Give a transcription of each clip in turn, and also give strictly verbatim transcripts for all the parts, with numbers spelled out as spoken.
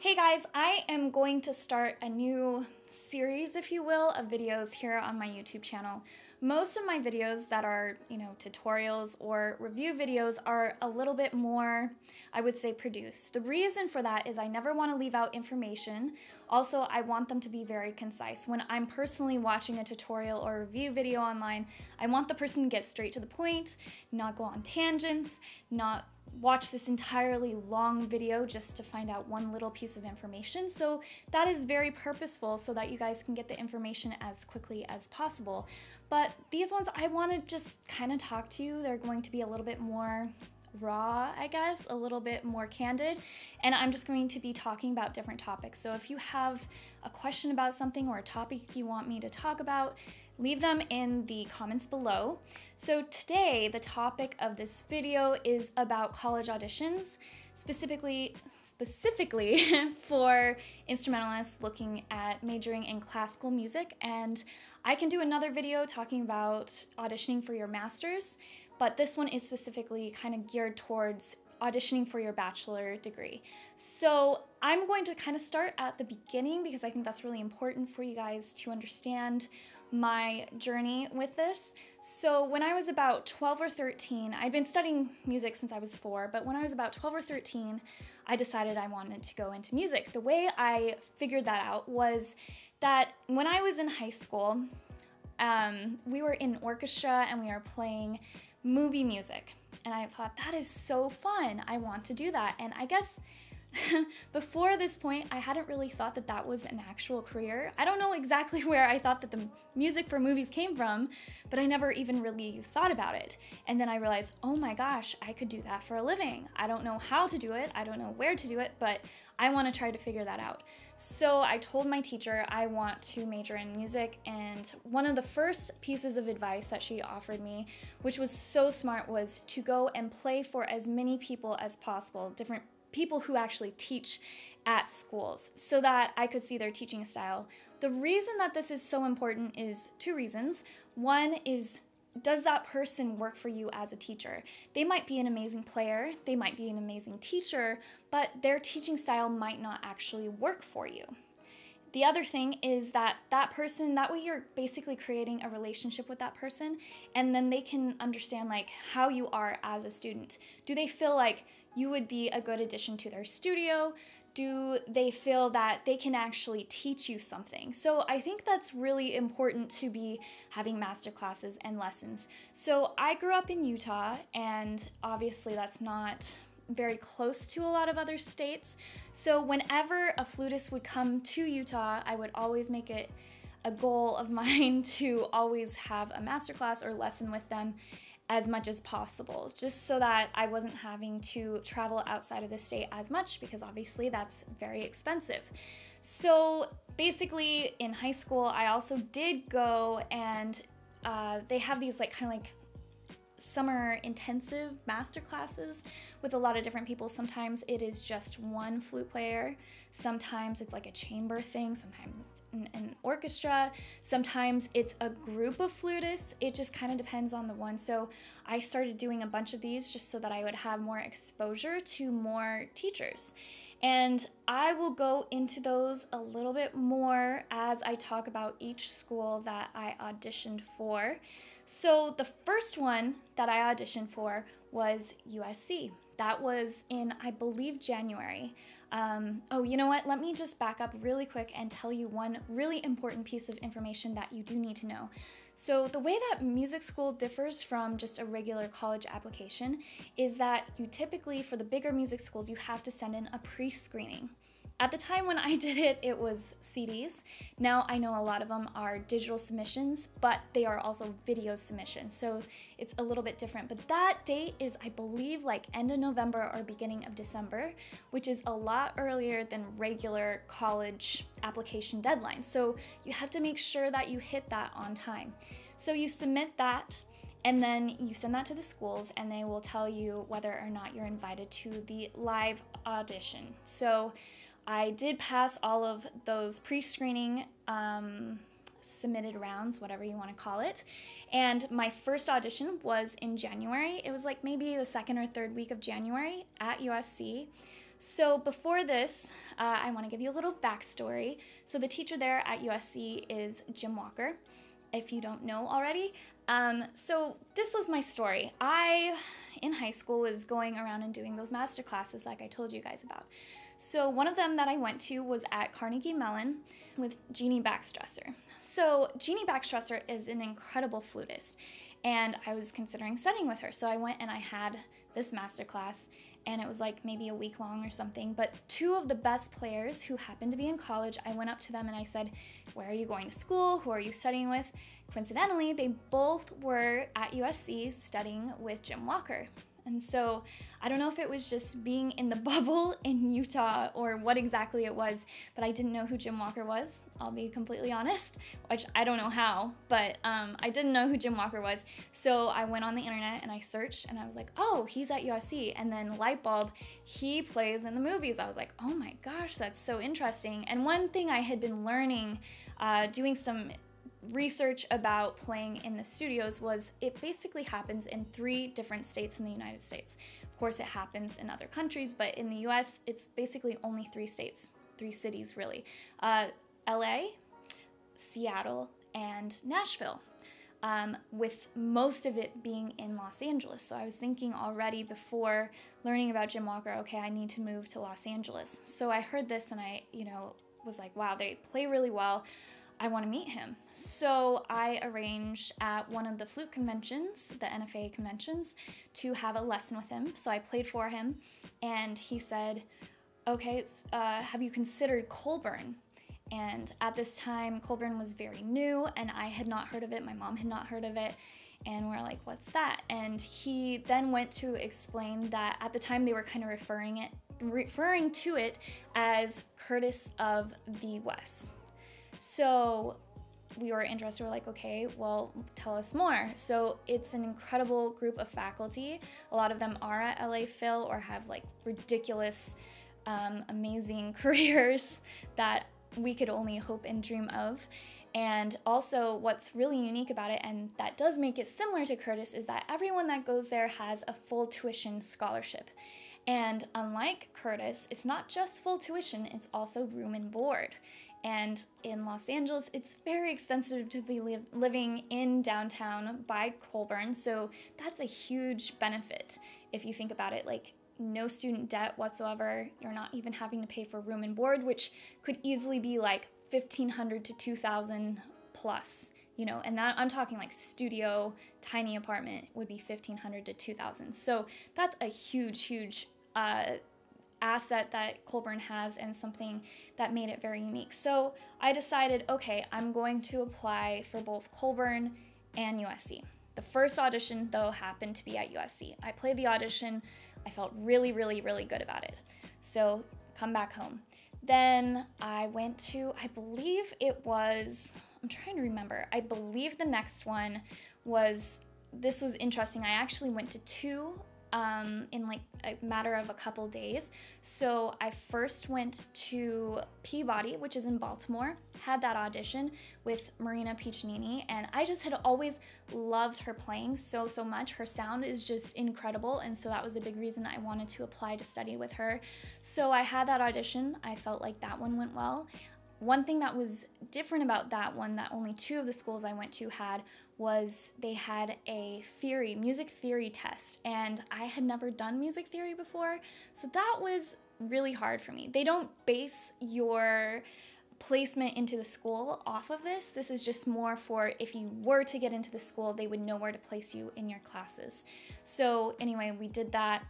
Hey guys, I am going to start a new series, if you will, of videos here on my YouTube channel. Most of my videos that are, you know, tutorials or review videos are a little bit more, I would say, produced. The reason for that is I never want to leave out information. Also, I want them to be very concise. When I'm personally watching a tutorial or review video online, I want the person to get straight to the point, not go on tangents, not watch this entirely long video just to find out one little piece of information. So that is very purposeful so that you guys can get the information as quickly as possible. But these ones I want to just kind of talk to you. They're going to be a little bit more raw, I guess, a little bit more candid, and I'm just going to be talking about different topics. So if you have a question about something or a topic you want me to talk about, leave them in the comments below. So today, the topic of this video is about college auditions, specifically, specifically for instrumentalists looking at majoring in classical music. And I can do another video talking about auditioning for your master's, but this one is specifically kind of geared towards auditioning for your bachelor degree. So I'm going to kind of start at the beginning because I think that's really important for you guys to understand my journey with this. So when I was about twelve or thirteen, I'd been studying music since I was four, but when I was about twelve or thirteen, I decided I wanted to go into music. The way I figured that out was that when I was in high school, um, we were in orchestra and we were playing movie music. And I thought, that is so fun. I want to do that. And I guess before this point, I hadn't really thought that that was an actual career. I don't know exactly where I thought that the music for movies came from, but I never even really thought about it. And then I realized, oh my gosh, I could do that for a living. I don't know how to do it. I don't know where to do it, but I want to try to figure that out. So I told my teacher I want to major in music, and one of the first pieces of advice that she offered me, which was so smart, was to go and play for as many people as possible, different people who actually teach at schools, so that I could see their teaching style. The reason that this is so important is two reasons. One is, does that person work for you as a teacher? They might be an amazing player, they might be an amazing teacher, but their teaching style might not actually work for you. The other thing is that that person, that way you're basically creating a relationship with that person, and then they can understand like how you are as a student. Do they feel like you would be a good addition to their studio? Do they feel that they can actually teach you something? So I think that's really important to be having master classes and lessons. So I grew up in Utah, and obviously that's not very close to a lot of other states. So whenever a flutist would come to Utah, I would always make it a goal of mine to always have a master class or lesson with them as much as possible, just so that I wasn't having to travel outside of the state as much, because obviously that's very expensive. So basically in high school, I also did go and uh, they have these like kind of like summer intensive master classes with a lot of different people. Sometimes it is just one flute player, sometimes it's like a chamber thing, sometimes it's an, an orchestra, sometimes it's a group of flutists. It just kind of depends on the one. So I started doing a bunch of these just so that I would have more exposure to more teachers. And I will go into those a little bit more as I talk about each school that I auditioned for. So the first one that I auditioned for was U S C. That was in, I believe, January. Um, oh, you know what? Let me just back up really quick and tell you one really important piece of information that you do need to know. So the way that music school differs from just a regular college application is that you typically, for the bigger music schools, you have to send in a pre-screening. At the time when I did it, it was C Ds. Now I know a lot of them are digital submissions, but they are also video submissions, so it's a little bit different. But that date is, I believe, like end of November or beginning of December, which is a lot earlier than regular college application deadlines. So you have to make sure that you hit that on time. So you submit that, and then you send that to the schools, and they will tell you whether or not you're invited to the live audition. So I did pass all of those pre-screening um, submitted rounds, whatever you want to call it. And my first audition was in January. It was like maybe the second or third week of January at U S C. So before this, uh, I want to give you a little backstory. So the teacher there at U S C is Jim Walker, if you don't know already. Um, so this was my story. I, in high school, was going around and doing those master classes like I told you guys about. So one of them that I went to was at Carnegie Mellon with Jeanie Baxtresser. So Jeanie Baxtresser is an incredible flutist, and I was considering studying with her. So I went and I had this master class, and it was like maybe a week long or something, but two of the best players who happened to be in college, I went up to them and I said, where are you going to school? Who are you studying with? Coincidentally, they both were at U S C studying with Jim Walker. And so I don't know if it was just being in the bubble in Utah or what exactly it was, but I didn't know who Jim Walker was, I'll be completely honest, which I don't know how, but um, I didn't know who Jim Walker was. So I went on the internet and I searched and I was like, oh, he's at U S C. And then light bulb, he plays in the movies. I was like, oh my gosh, that's so interesting. And one thing I had been learning, uh, doing some research about playing in the studios, was it basically happens in three different states in the United States. Of course, it happens in other countries, but in the U S, it's basically only three states, three cities really. Uh, L A, Seattle, and Nashville, um, with most of it being in Los Angeles. So I was thinking already before learning about Jim Walker, okay, I need to move to Los Angeles. So I heard this and I, you know, was like, wow, they play really well. I want to meet him. So I arranged at one of the flute conventions, the N F A conventions, to have a lesson with him. So I played for him and he said, okay, uh, have you considered Colburn? And at this time, Colburn was very new and I had not heard of it. My mom had not heard of it. And we're like, what's that? And he then went to explain that at the time they were kind of referring it, referring to it as Curtis of the West. So we were interested, we're like, okay, well, tell us more. So it's an incredible group of faculty. A lot of them are at L A Phil or have like ridiculous, um, amazing careers that we could only hope and dream of. And also what's really unique about it, and that does make it similar to Curtis, is that everyone that goes there has a full tuition scholarship. And unlike Curtis, it's not just full tuition, it's also room and board. And in Los Angeles, it's very expensive to be live, living in downtown by Colburn, so that's a huge benefit if you think about it. Like, no student debt whatsoever, you're not even having to pay for room and board, which could easily be like fifteen hundred to two thousand plus, you know, and that I'm talking like studio, tiny apartment would be fifteen hundred to two thousand. So that's a huge, huge uh, asset that Colburn has and something that made it very unique. So I decided, okay, I'm going to apply for both Colburn and U S C. The first audition though happened to be at U S C. I played the audition. I felt really, really, really good about it. So come back home. Then I went to, I believe it was, I'm trying to remember. I believe the next one was, this was interesting. I actually went to two um, in like a matter of a couple days. So I first went to Peabody, which is in Baltimore, had that audition with Marina Piccinini, and I just had always loved her playing so, so much. Her sound is just incredible, and so that was a big reason I wanted to apply to study with her. So I had that audition. I felt like that one went well. One thing that was different about that one that only two of the schools I went to had was they had a theory, music theory test, and I had never done music theory before, so that was really hard for me. They don't base your placement into the school off of this. This is just more for if you were to get into the school, they would know where to place you in your classes. So anyway, we did that.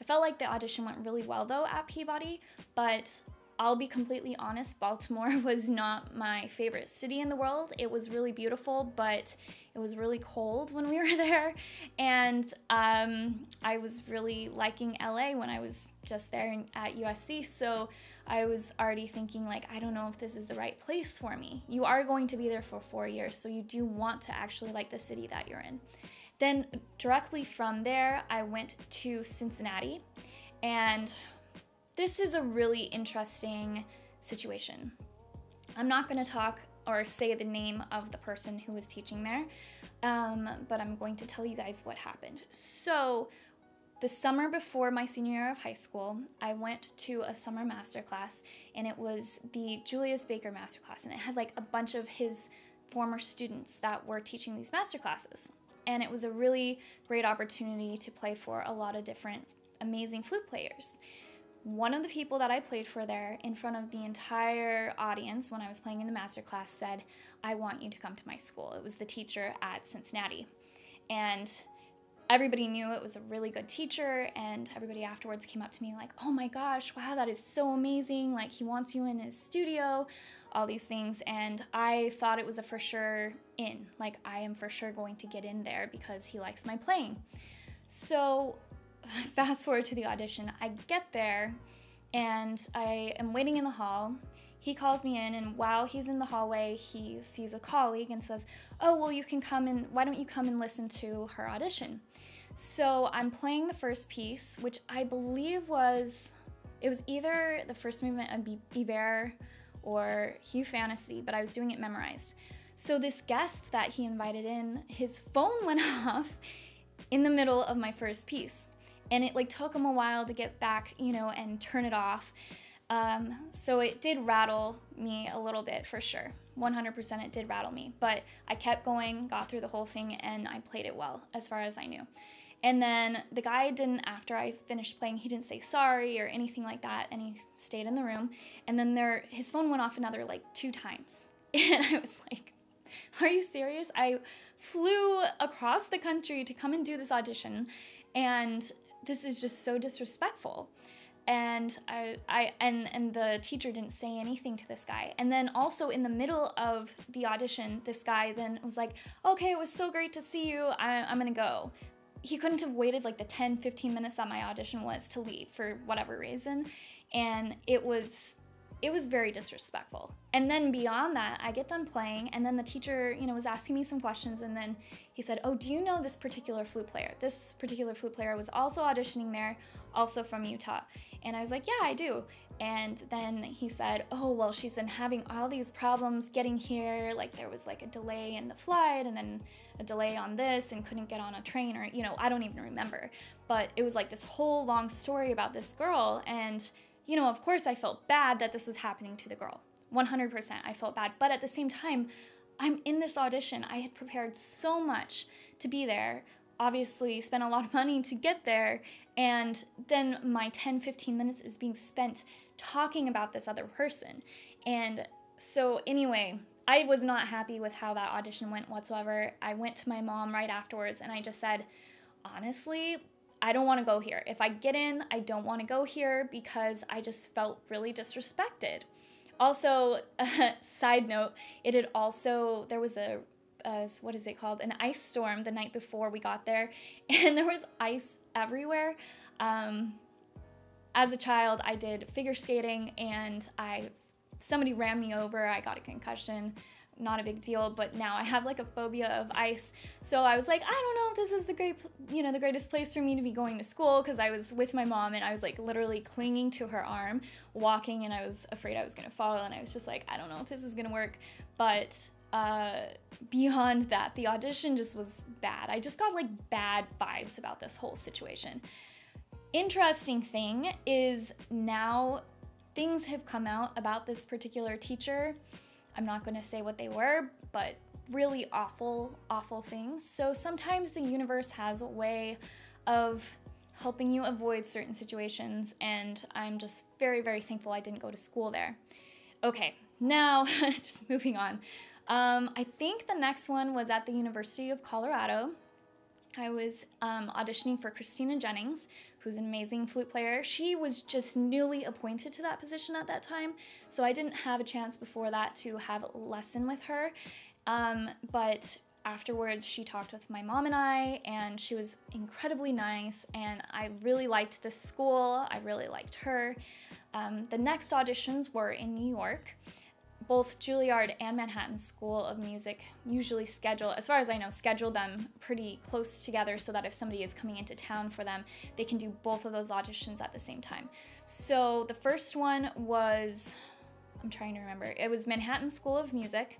I felt like the audition went really well though at Peabody, but I'll be completely honest, Baltimore was not my favorite city in the world. It was really beautiful, but it was really cold when we were there. And um, I was really liking L A when I was just there at U S C. So I was already thinking like, I don't know if this is the right place for me. You are going to be there for four years. So you do want to actually like the city that you're in. Then directly from there, I went to Cincinnati, and this is a really interesting situation. I'm not going to talk or say the name of the person who was teaching there, um, but I'm going to tell you guys what happened. So The summer before my senior year of high school, I went to a summer masterclass, and it was the Julius Baker masterclass, and it had like a bunch of his former students that were teaching these masterclasses. And it was a really great opportunity to play for a lot of different amazing flute players. One of the people that I played for there in front of the entire audience when I was playing in the masterclass said, "I want you to come to my school." It was the teacher at Cincinnati. And everybody knew it was a really good teacher, and everybody afterwards came up to me like, "Oh my gosh, wow, that is so amazing. Like, he wants you in his studio," all these things. And I thought it was a for sure in. Like, I am for sure going to get in there because he likes my playing. So fast forward to the audition, I get there and I am waiting in the hall. He calls me in, and while he's in the hallway, he sees a colleague and says, "Oh, well, you can come and why don't you come and listen to her audition?" So I'm playing the first piece, which I believe was, it was either the first movement of Ibert or Hugh Fantasy, but I was doing it memorized. So this guest that he invited in, his phone went off in the middle of my first piece, and it like took him a while to get back, you know, and turn it off. Um, so it did rattle me a little bit, for sure. one hundred percent it did rattle me, but I kept going, got through the whole thing, and I played it well, as far as I knew. And then the guy didn't, after I finished playing, he didn't say sorry or anything like that, and he stayed in the room. And then there, his phone went off another, like, two times. And I was like, "Are you serious?" I flew across the country to come and do this audition, and this is just so disrespectful. And I, I and and the teacher didn't say anything to this guy. And then also in the middle of the audition, this guy then was like, "Okay, it was so great to see you. I, I'm gonna go." He couldn't have waited like the ten, fifteen minutes that my audition was to leave for whatever reason. And it was, it was very disrespectful. And then beyond that, I get done playing, and then the teacher, you know, was asking me some questions, and then he said, "Oh, do you know this particular flute player? This particular flute player was also auditioning there, also from Utah." And I was like, "Yeah, I do." And then he said, "Oh, well, she's been having all these problems getting here. Like, there was like a delay in the flight, and then a delay on this, and couldn't get on a train," or, you know, I don't even remember. But it was like this whole long story about this girl, and you know, of course I felt bad that this was happening to the girl. one hundred percent I felt bad, but at the same time, I'm in this audition. I had prepared so much to be there, obviously spent a lot of money to get there, and then my ten, fifteen minutes is being spent talking about this other person. And so anyway, I was not happy with how that audition went whatsoever. I went to my mom right afterwards, and I just said, "Honestly, I don't want to go here. If I get in, I don't want to go here because I just felt really disrespected." Also, uh, side note, it had also, there was a, uh, what is it called? An ice storm the night before we got there, and there was ice everywhere. Um, as a child, I did figure skating, and I, somebody ran me over. I got a concussion. Not a big deal, but now I have like a phobia of ice. So I was like, I don't know if this is the great, you know, the greatest place for me to be going to school, because I was with my mom and I was like literally clinging to her arm, walking, and I was afraid I was gonna fall, and I was just like, I don't know if this is gonna work. But uh, beyond that, the audition just was bad. I just got like bad vibes about this whole situation. Interesting thing is, now things have come out about this particular teacher. I'm not going to say what they were, but really awful, awful things. So sometimes the universe has a way of helping you avoid certain situations, and I'm just very, very thankful I didn't go to school there. Okay, now just moving on. Um, I think the next one was at the University of Colorado. I was um, auditioning for Christina Jennings, who's an amazing flute player. She was just newly appointed to that position at that time, so I didn't have a chance before that to have a lesson with her. Um, but afterwards, she talked with my mom and I, and she was incredibly nice, and I really liked this school. I really liked her. Um, the next auditions were in New York. Both Juilliard and Manhattan School of Music usually schedule, as far as I know, schedule them pretty close together so that if somebody is coming into town for them, they can do both of those auditions at the same time. So the first one was, I'm trying to remember, it was Manhattan School of Music.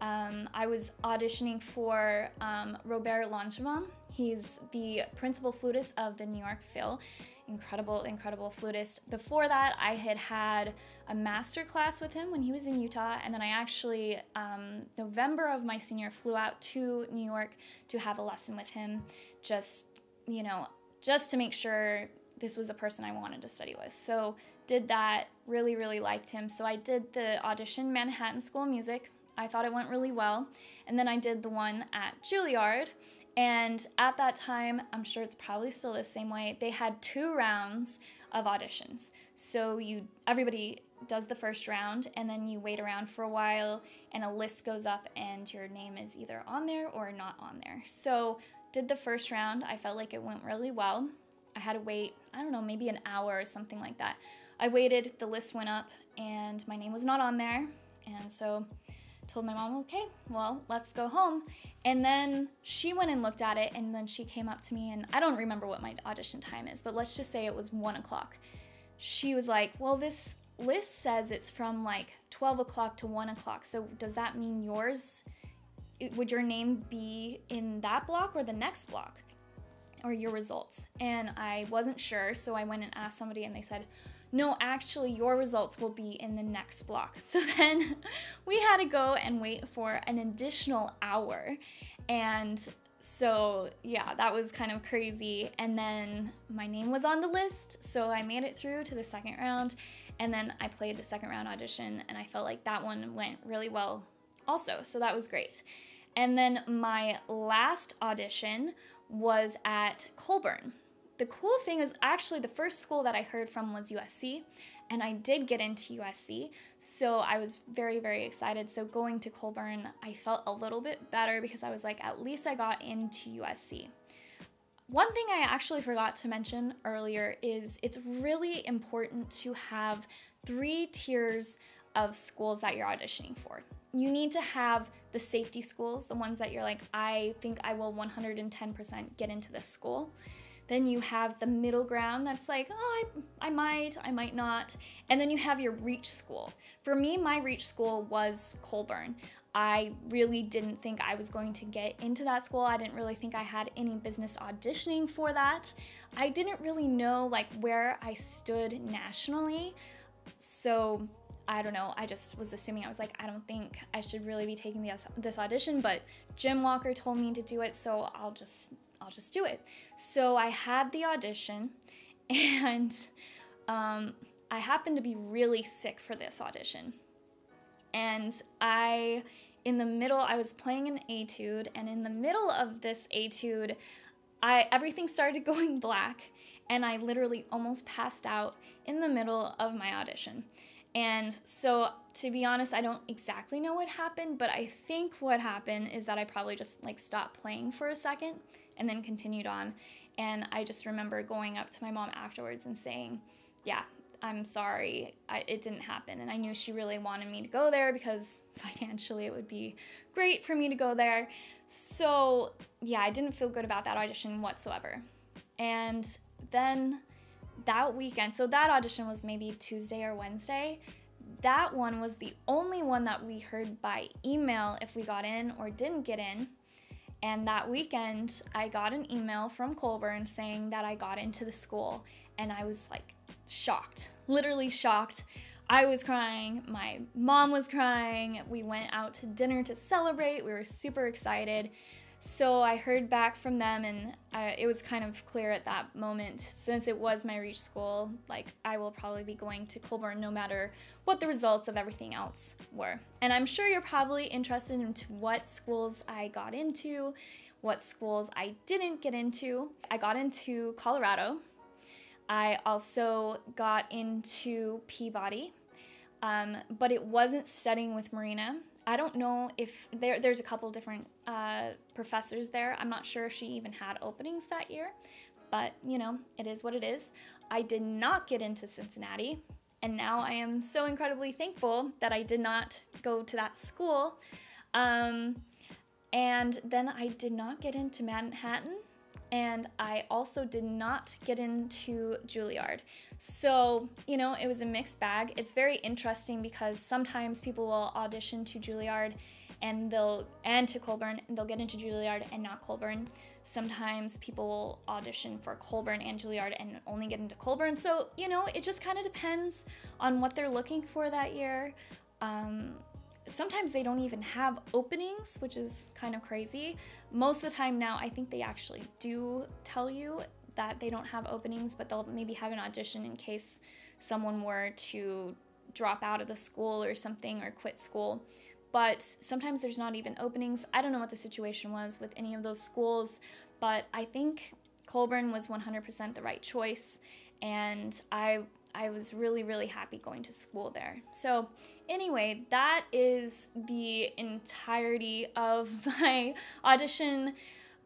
Um, I was auditioning for um, Robert Langevin. He's the principal flutist of the New York Phil. Incredible, incredible flutist. Before that, I had had a master class with him when he was in Utah, and then I actually, um, November of my senior, flew out to New York to have a lesson with him, just, you know, just to make sure this was a person I wanted to study with. So did that, really, really liked him. So I did the audition, Manhattan School of Music. I thought it went really well. And then I did the one at Juilliard. And at that time, I'm sure it's probably still the same way, they had two rounds of auditions. So you, everybody does the first round, and then you wait around for a while, and a list goes up, and your name is either on there or not on there. So did the first round. I felt like it went really well. I had to wait, I don't know, maybe an hour or something like that. I waited, the list went up, and my name was not on there. And so told my mom, okay, well, let's go home. And then she went and looked at it, and then she came up to me, and I don't remember what my audition time is, but let's just say it was one o'clock. She was like, well, this list says it's from like twelve o'clock to one o'clock. So does that mean yours, would your name be in that block or the next block or your results? And I wasn't sure. So I went and asked somebody, and they said, no, actually your results will be in the next block. So then we had to go and wait for an additional hour. And so yeah, that was kind of crazy. And then my name was on the list. So I made it through to the second round, and then I played the second round audition, and I felt like that one went really well also. So that was great. And then my last audition was at Colburn. The cool thing is actually the first school that I heard from was U S C, and I did get into U S C, so I was very, very excited. So going to Colburn, I felt a little bit better because I was like, at least I got into U S C. One thing I actually forgot to mention earlier is it's really important to have three tiers of schools that you're auditioning for. You need to have the safety schools, the ones that you're like, I think I will one hundred ten percent get into this school. Then you have the middle ground that's like, oh, I, I might, I might not. And then you have your reach school. For me, my reach school was Colburn. I really didn't think I was going to get into that school. I didn't really think I had any business auditioning for that. I didn't really know like where I stood nationally. So I don't know, I just was assuming, I was like, I don't think I should really be taking this, this audition, but Jim Walker told me to do it, so I'll just I'll just do it. So I had the audition, and um, I happened to be really sick for this audition. And I, in the middle, I was playing an etude, and in the middle of this etude, I, everything started going black, and I literally almost passed out in the middle of my audition. And so, to be honest, I don't exactly know what happened, but I think what happened is that I probably just like stopped playing for a second and then continued on. And I just remember going up to my mom afterwards and saying, yeah, I'm sorry, I, it didn't happen. And I knew she really wanted me to go there because financially it would be great for me to go there. So yeah, I didn't feel good about that audition whatsoever. And then that weekend, so that audition was maybe Tuesday or Wednesday. That one was the only one that we heard by email if we got in or didn't get in. And that weekend, I got an email from Colburn saying that I got into the school, and I was like shocked, literally shocked. I was crying, my mom was crying, we went out to dinner to celebrate, we were super excited. So I heard back from them, and I, it was kind of clear at that moment, since it was my reach school, like I will probably be going to Colburn no matter what the results of everything else were. And I'm sure you're probably interested in what schools I got into, what schools I didn't get into. I got into Colorado. I also got into Peabody, um, but it wasn't studying with Marina. I don't know if there, there's a couple different uh, professors there. I'm not sure if she even had openings that year, but you know, it is what it is. I did not get into Cincinnati, and now I am so incredibly thankful that I did not go to that school. Um, and then I did not get into Manhattan, and I also did not get into Juilliard. So, you know, it was a mixed bag. It's very interesting because sometimes people will audition to Juilliard and they'll and to Colburn, and they'll get into Juilliard and not Colburn. Sometimes people will audition for Colburn and Juilliard and only get into Colburn. So, you know, it just kind of depends on what they're looking for that year. Um, sometimes they don't even have openings, which is kind of crazy. Most of the time now, I think they actually do tell you that they don't have openings, but they'll maybe have an audition in case someone were to drop out of the school or something, or quit school. But sometimes there's not even openings. I don't know what the situation was with any of those schools, but I think Colburn was one hundred percent the right choice, and I I was really, really happy going to school there. So anyway, that is the entirety of my audition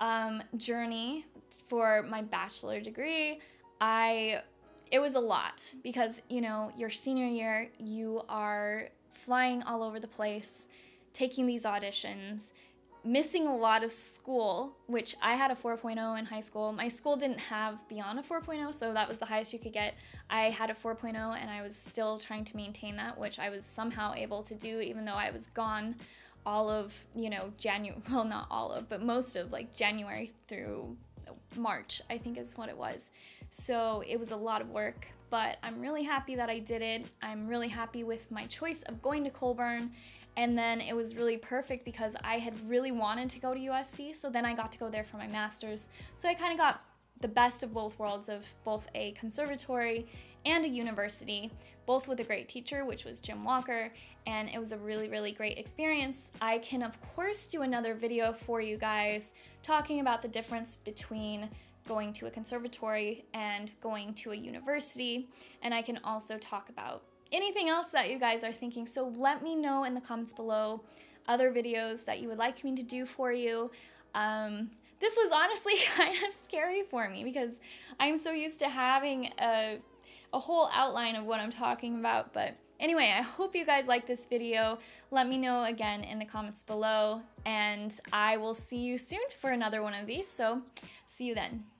um, journey for my bachelor degree. I It was a lot because, you know, your senior year, you are flying all over the place, taking these auditions, missing a lot of school, which I had a four point oh in high school. My school didn't have beyond a four point oh, so that was the highest you could get. I had a four point oh and I was still trying to maintain that, which I was somehow able to do, even though I was gone all of, you know, January, well, not all of, but most of like January through March, I think is what it was. So it was a lot of work, but I'm really happy that I did it. I'm really happy with my choice of going to Colburn. And then it was really perfect because I had really wanted to go to U S C. So then I got to go there for my master's. So I kind of got the best of both worlds of both a conservatory and a university, both with a great teacher, which was Jim Walker, and it was a really, really great experience. I can, of course, do another video for you guys talking about the difference between going to a conservatory and going to a university, and I can also talk about anything else that you guys are thinking. So let me know in the comments below other videos that you would like me to do for you. Um, this was honestly kind of scary for me because I'm so used to having a a whole outline of what I'm talking about. But anyway, I hope you guys like this video. Let me know again in the comments below, and I will see you soon for another one of these. So see you then.